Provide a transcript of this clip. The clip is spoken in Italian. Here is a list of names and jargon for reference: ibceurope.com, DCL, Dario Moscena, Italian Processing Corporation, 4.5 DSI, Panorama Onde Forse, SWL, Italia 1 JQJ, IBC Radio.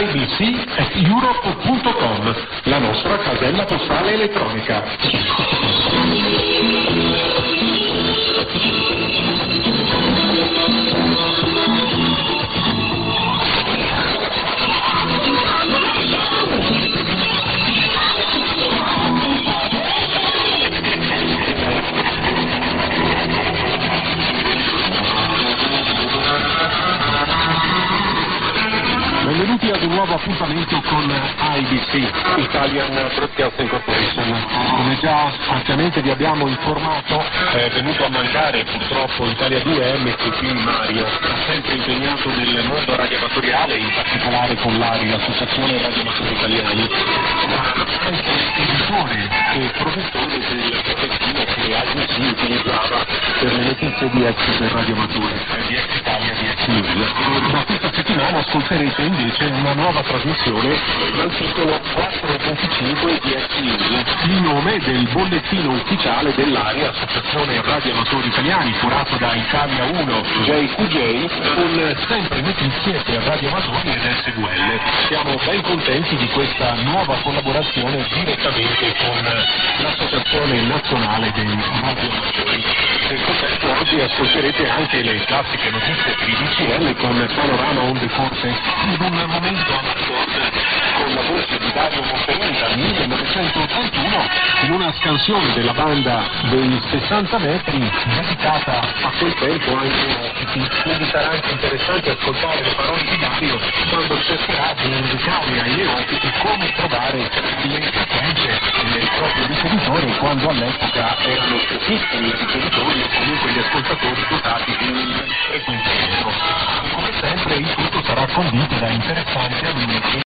ibceurope.com, la nostra casella postale elettronica. Benvenuti ad un nuovo appuntamento con IBC, Italian Processing Corporation. Come già ampiamente vi abbiamo informato, è venuto a mancare purtroppo Italia 2MTP Mario, sempre impegnato nel mondo radioamatoriale, in particolare con l'ARI, Associazione Radioamatori Italiani, ma anche editore e professore del prospettivo che IBC utilizzava per le notizie di ex del radioamatore, di ex Italia, di ex News. Da questa settimana ascolterete invece c'è una nuova trasmissione dal titolo 4.5 DSI, in nome del bollettino ufficiale dell'area Associazione Radioamatori Italiani, curato da Italia 1 JQJ, con sempre notizie per radioamatori ed SWL. Siamo ben contenti di questa nuova collaborazione direttamente con l'Associazione Nazionale dei Radioamatori. Nel contesto oggi ascolterete anche le classiche notizie per i DCL con Panorama Onde Forse, un momento con la voce di Dario Moscena 1981, in una scansione della banda dei 60 metri dedicata a quel tempo anche ai ospiti. Quindi sarà anche interessante ascoltare le parole di Dario quando cercherà di indicare agli ospiti come trovare le frequenze del proprio ricevitore, quando all'epoca erano pochissimi i ricevitori o comunque gli ascoltatori dotati di frequenze. Come sempre il tutto sarà condito da interessanti alunni.